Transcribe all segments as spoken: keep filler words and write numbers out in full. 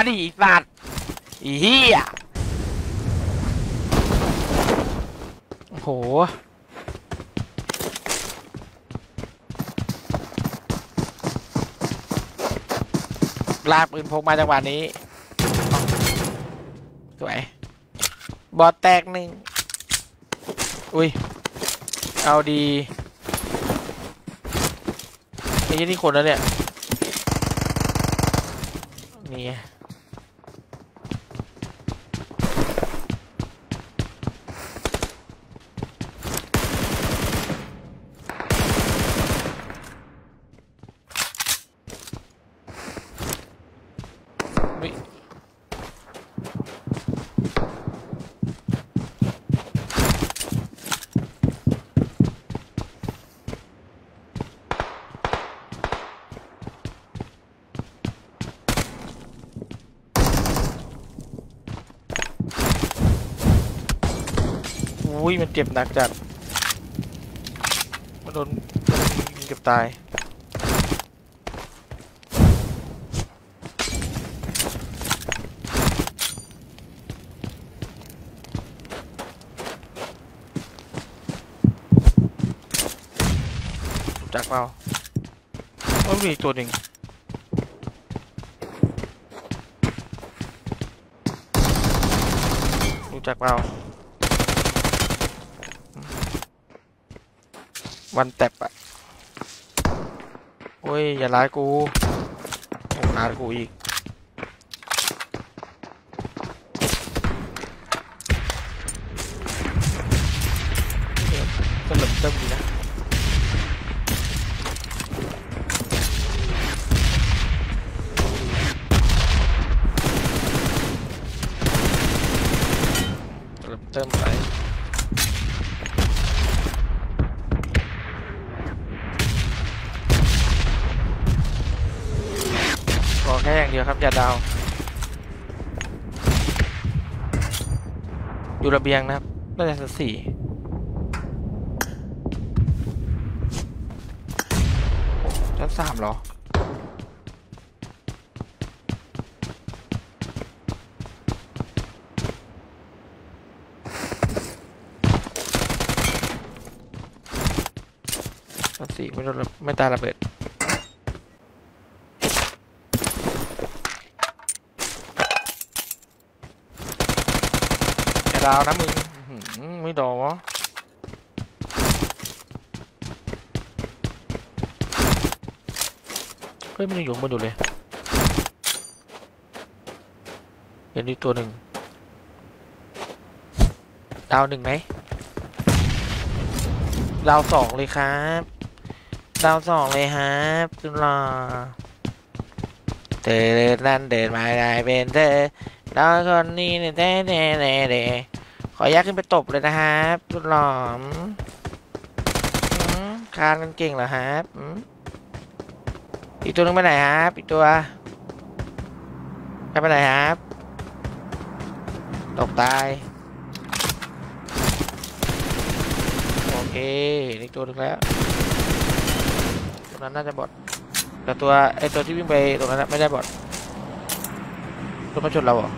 มาดิอีสัตว์อีเหี้ยโอ้โหลากปืนพกมาจังหวะนี้สวยบอดแตกหนึ่งอุ้ยเอาดีไอ้ยี่นี่คนแล้วเนี่ยนี่อุ้ยมันเจ็บหนักจัดมันโดนเก็บตายจากเราโอ้ยมีตัวหนึ่งรู้จักเราวันแตบอ่ะโอ้ยอย่าร้ายกูร้ายกูอีกสลับตึ้มดีนะสลับตึ้มไปแค่อย่างเดียวครับอย่าดาวอยู่ระเบียงนะครับน่าจะสักสี่ชั้นสามเหรอชั้นสี่ไม่รู้ไม่ตาระเบิดดาวนะมึงไม่โดนวะเฮ้ยมันยังอยู่บนอยู่เลยเห็นอีกตัวหนึ่งดาวหนึ่งไหมดาวสองเลยครับดาวสองเลยครับจุฬาเดินนั่นเดินมาได้เป็นเธอดาวคนนี้เนี่ยเด้เด้เด้เด้ขอยักขึ้นไปตบเลยนะครับรุ่นหลอมคานกันเก่งเหรอครับอีกตัวนึงไปไหนครับอีกตัวไปไหนครับตกตายโอเคอีกตัวนึงแล้วตัวนั้นน่าจะบอดแต่ตัวไอตัวที่วิ่งไปตรงนั้นไม่ได้บอดตัวมาชนเราเหรอ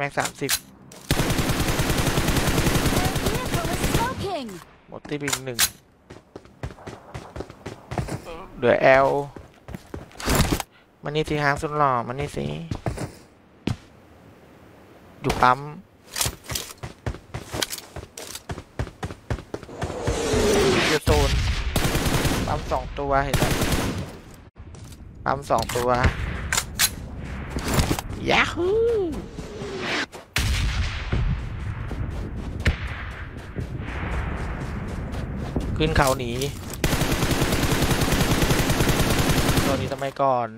แม็กสามสิบหมดที่บินหนึ่งเหลือแอลมันนี่สิฮางสุดหล่อมันนี่สิอยู่ปั๊มอยู่โซนปั๊มสองตัวเห็นไหมปั๊มสองตัวยาฮูขึ้นเขาหนีตัวนี้ทำไมก่อน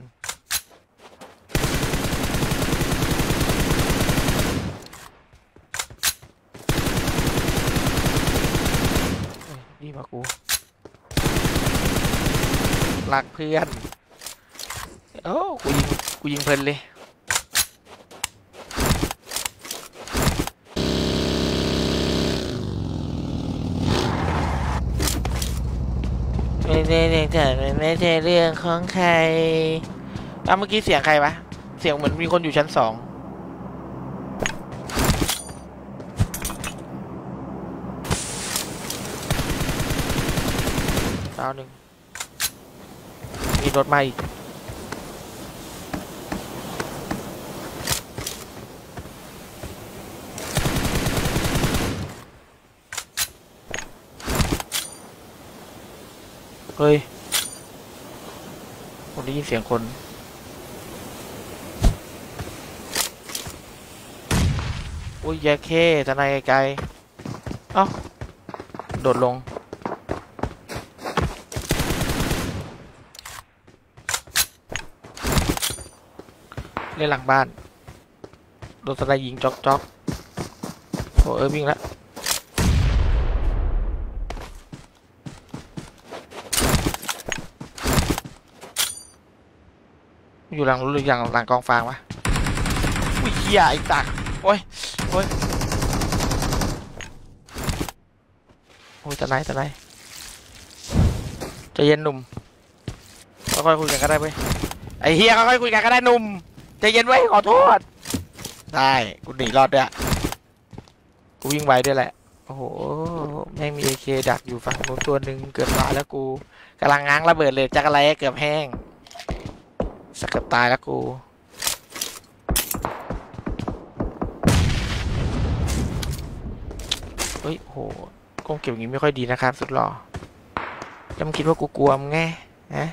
นี่มากูรักเพื่อนโอ้กูยิงกูยิงเพลินเลย เรื่องเธอมันไม่ใช่เรื่องของใครอ้าวเมื่อกี้เสียงใครวะเสียงเหมือนมีคนอยู่ชั้นสองดาวหนึ่งมีรถมาอีกเฮ้ยผมได้ยินเสียงคนอุ้ยแยกเคทนายไกลๆเอ้าโดดลงเล่นหลังบ้านโดนทนายยิงจ๊อกจ๊อกโอ้เออวิ่งละอยู่หลังหรืออย่างหลังกองฟางวะอุ้ยเหี้ยไอ้ตักโอ้ยโอ้ยโอ้ยตะไนตะไนใจเย็นหนุ่มค่อยๆคุยกันก็ได้เว้ยไอ้เหี้ยค่อยๆคุยกันก็ได้หนุ่มใจเย็นไว้ขอโทษได้กูหนีรอดด้วยกูวิ่งไวด้วยแหละโอ้โหแม่งมีเอเคดักอยู่ฝั่งนู้นตัวหนึ่งเกือบตายแล้วกูกำลังง้างระเบิดเลยจักรไรเกือบแห้งสักเกือบตายแล้วกูเฮ้ยโหกล้องเก็บอย่างนี้ไม่ค่อยดีนะครับสุดหล่อแล้วมึงคิดว่ากูกลัวมึงไงฮะ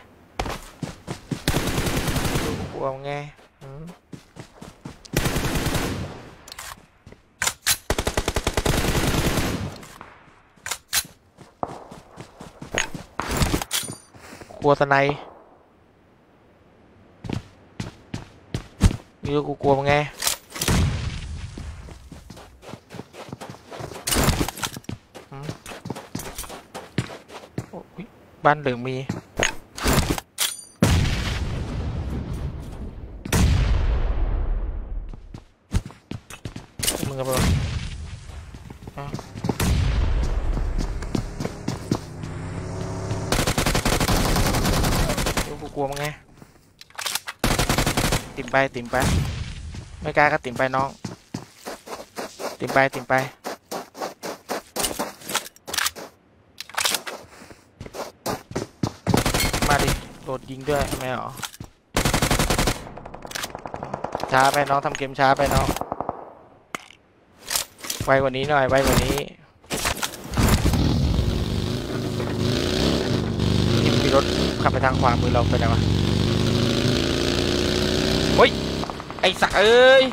กูกลัวมึงไงกลัวสไนด์นี่กูกลัวมึงไงบ้านเหลืองมีมึงกับเรากูกลัวมึงไงติ่มไปติ่มไปไม่กล้าก็ติ่มไปน้องติ่มไปติ่มไปมาดิโดดยิงด้วยไม่หรอช้าไปน้องทำเกมช้าไปน้องไวกว่านี้หน่อยไวกว่านี้มีรถขับไปทางขวามือเราไปไหนวะเฮ้ยไอ้สักเอ้ย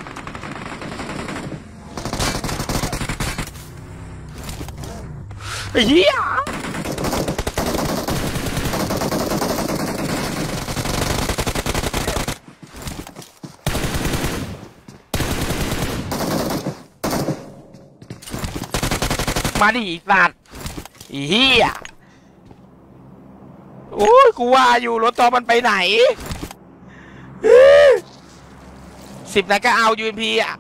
ไอ้เหี้ยมาดิสัตว์ไอ้เหี้ยโอ้ยกูว่าอยู่รถตอมันไปไหนสิบนัดก็เอายูนพีอ่ะ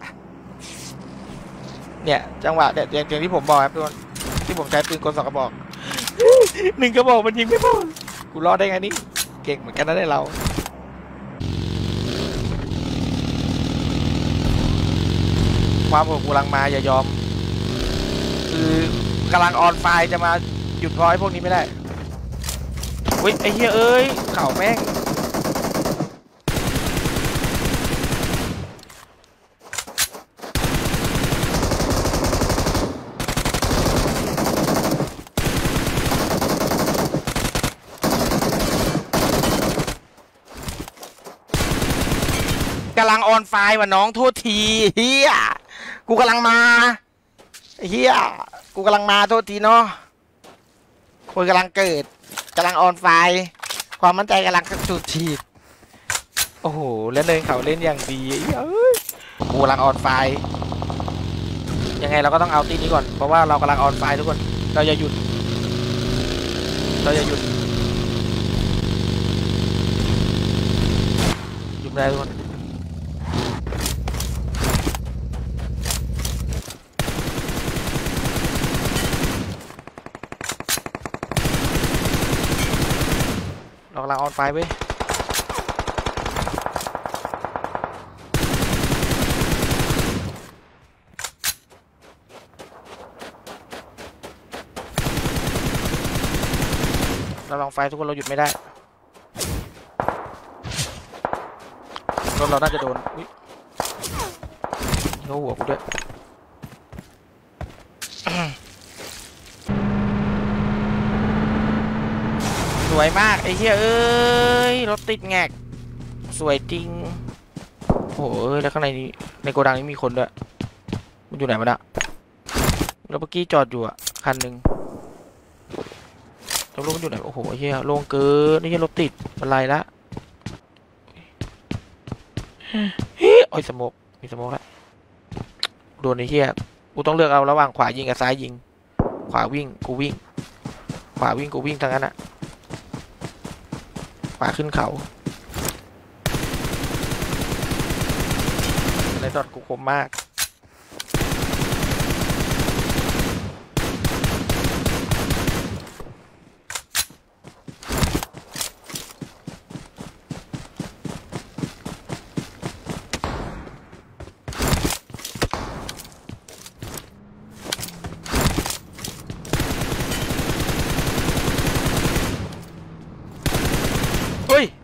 เนี่ยจังหวะเนี่ยอย่างที่ผมบอกครับทุกคนที่ผมใช้ปืนกลสองกระบอกหนึ่งกระบอกมันยิงไม่พอกูรอดได้ไงนี่เก่งเหมือนกันนะได้เราความของกูกำลังมาอย่ายอมคือกำลังออนไฟจะมาหยุดร้อยพวกนี้ไม่ได้เฮ้ยไอ้เหี้ยเอ้ยเข่าแม่งกำลังออนไฟว่ะน้องโทษทีเฮียกูกำลังมาเฮียกูกำลังมาโทษทีเนาะคนกำลังเกิดกำลังออนไฟความมั่นใจกำลังสุดขีดโอ้โหแล้วเลยเขาเล่นอย่างดีเอ้ยกูกำลังออนไฟยังไงเราก็ต้องเอาตีนี้ก่อนเพราะว่าเรากำลังออนไฟทุกคนเราอย่าหยุดเราอย่าหยุดหยุดได้ทุกคน เรากำลังออนไฟเว้ยเราลองไฟทุกคนเราหยุดไม่ได้รถเราน่าจะโดนอุ้ยโดนหัวกูด้วยสวยมากไอ้เหี้ยเอ้ยรถติดแงกสวยจริงโอ้ยแล้วข้างในนี้ในโกดังนี้มีคนด้วยมันอยู่ไหนมาเนี่ยแล้วเมื่อกี้จอดอยู่อ่ะคันหนึ่งแล้วรถมันอยู่ไหนโอ้โหไอ้เหี้ยโล่งเกินไอ้เหี้ยรถติดเป็นไรละโอ้ยสโมกมีสโมกแล้วโดนไอ้เหี้ยกูต้องเลือกเอาระหว่างขวายิงกับซ้ายยิงขวาวิ่งกูวิ่งขวาวิ่งกูวิ่งทางนั้นอ่ะขวาขึ้นเขาในดอทกูคมมาก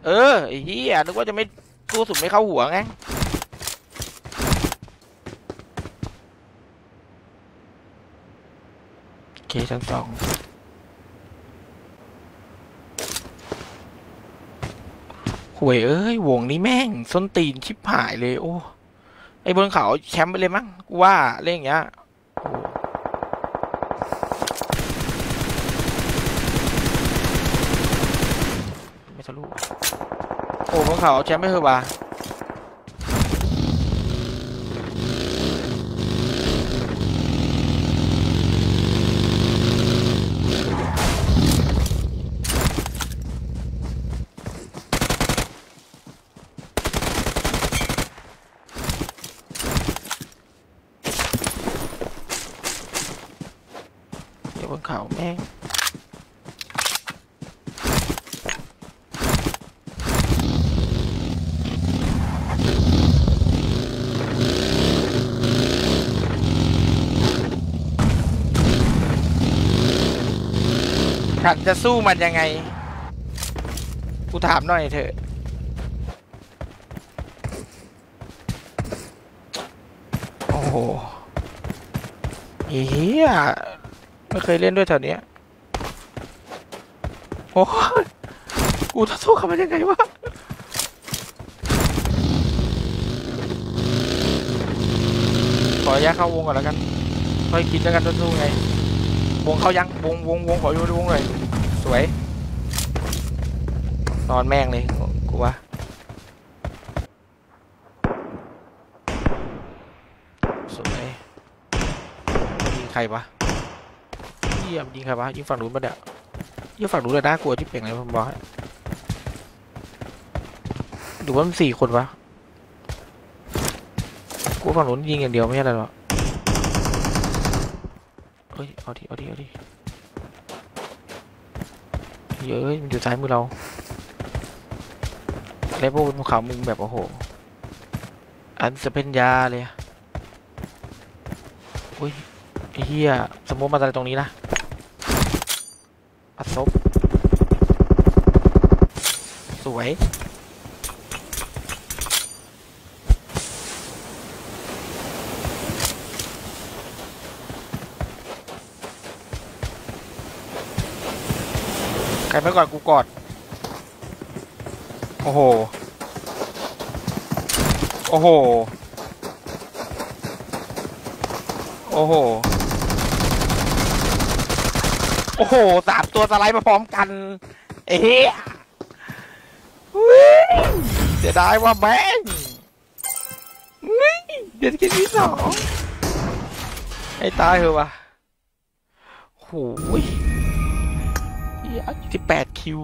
เออไอ้เหี้ยนึกว่าจะไม่กู้สุดไม่เข้าหัวไงโอเคชั้นสองห่วยเอ้ยวงนี้แม่งส้นตีนชิบหายเลยโอ้ไอ้บนเขาแชมป์ไปเลยมั้งกูว่าเรื่องอย่างเงี้ยโอ้พวกเขาแชมป์ไม่เคยว่าเดี๋ยวพวกเขาแม่งฉันจะสู้มันยังไงกูถามหน่อยเถอะโอ้โหเฮียไม่เคยเล่นด้วยแถวเนี้ยโอ้ยกูจะสู้กับมันยังไงวะขอแยกเข้าวงก่อนแล้วกันค่อยคิดแล้วกันจะสู้ไงวงเขายังวงวงวงขออยู่วงเลยสวยนอนแม่งเลยกูว่าสวยยิงใครวะเยี่ยมยิงใครวะยิงฝั่งนู้นปะเนี่ยยิงฝั่งนู้นเลยน่ากลัวที่เป่งเลยผมบอกดูว่ามันสี่คนวะกูฝั่งนู้นยิงอย่างเดียวไม่ใช่หรอเอ้ยเอาดิเอาดิเอาดิเยอะมันอยู่ซ้ายมือเราแล้วพวกภูเขามึงแบบโอ้โหอันจะเป็นยาเลยอุ้ยไอ้เหี้ยสมมติมาอะไรตรงนี้นะอัดซบสวยใครไม่กอดกูกอดโอ้โหโอ้โหโอ้โหโอ้โหสามตัวสไลด์มาพร้อมกันเอ๊ะเสียดายว่าแม่งเดี๋ยวกินที่สองไอ้ตายเหรอวะโอ้ยสิบแปดคิว